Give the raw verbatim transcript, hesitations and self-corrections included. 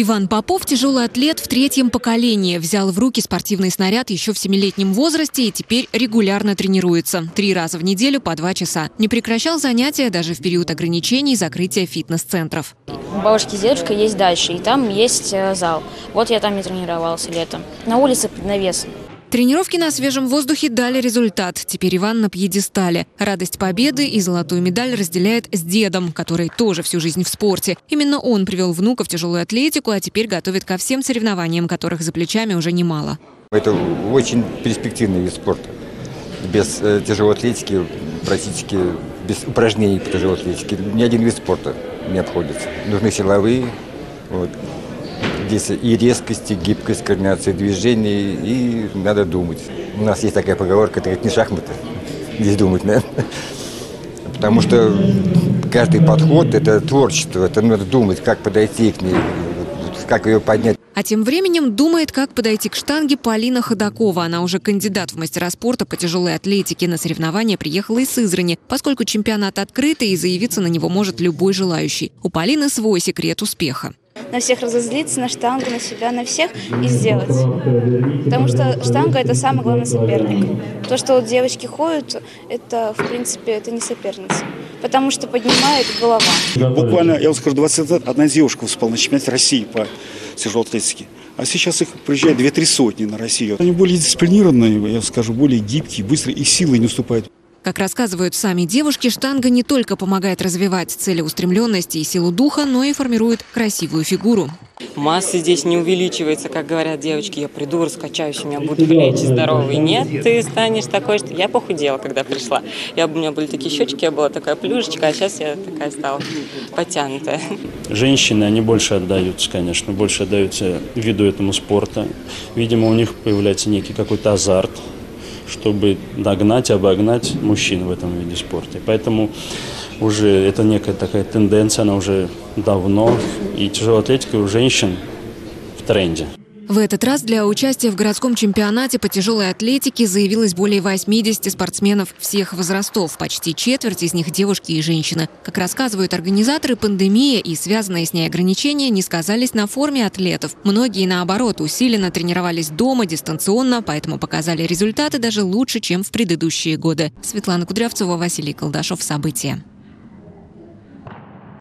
Иван Попов – тяжелый атлет в третьем поколении. Взял в руки спортивный снаряд еще в семилетнем возрасте и теперь регулярно тренируется. Три раза в неделю по два часа. Не прекращал занятия даже в период ограничений и закрытия фитнес-центров. У бабушки с дедушкой есть дача, и там есть зал. Вот я там и тренировался летом. На улице под навесом. Тренировки на свежем воздухе дали результат. Теперь Иван на пьедестале. Радость победы и золотую медаль разделяет с дедом, который тоже всю жизнь в спорте. Именно он привел внука в тяжелую атлетику, а теперь готовит ко всем соревнованиям, которых за плечами уже немало. Это очень перспективный вид спорта. Без тяжелой атлетики, практически без упражнений по тяжелой атлетике, ни один вид спорта не обходится. Нужны силовые, вот. Здесь и резкость, и гибкость, координация движений, и надо думать. У нас есть такая поговорка, это не шахматы, здесь думать надо. Потому что каждый подход – это творчество, это надо думать, как подойти к ней, как ее поднять. А тем временем думает, как подойти к штанге Полина Ходакова. Она уже кандидат в мастера спорта по тяжелой атлетике. На соревнования приехала из Сызрани, поскольку чемпионат открытый и заявиться на него может любой желающий. У Полины свой секрет успеха. На всех разозлиться, на штангу, на себя, на всех и сделать. Потому что штанга – это самый главный соперник. То, что вот девочки ходят, это, в принципе, это не соперница. Потому что поднимает голова. Буквально, я вам скажу, двадцать одна девушка выступала на чемпионате России по тяжелой атлетике. А сейчас их приезжает две-три сотни на Россию. Они более дисциплинированные, я скажу, более гибкие, быстрые и силой не уступают. Как рассказывают сами девушки, штанга не только помогает развивать целеустремленность и силу духа, но и формирует красивую фигуру. Масса здесь не увеличивается, как говорят девочки, я приду, раскачаюсь, у меня будут плечи здоровые. Нет, ты станешь такой, что я похудела, когда пришла. Я, у меня были такие щечки, я была такая плюшечка, а сейчас я такая стала потянутая. Женщины, они больше отдаются, конечно, больше отдаются виду этому спорта. Видимо, у них появляется некий какой-то азарт, чтобы догнать, обогнать мужчин в этом виде спорта. И поэтому уже это некая такая тенденция, она уже давно, и тяжелая атлетика у женщин в тренде. В этот раз для участия в городском чемпионате по тяжелой атлетике заявилось более восьмидесяти спортсменов всех возрастов. Почти четверть из них девушки и женщины. Как рассказывают организаторы, пандемия и связанные с ней ограничения не сказались на форме атлетов. Многие, наоборот, усиленно тренировались дома, дистанционно, поэтому показали результаты даже лучше, чем в предыдущие годы. Светлана Кудрявцева, Василий Колдашов. События.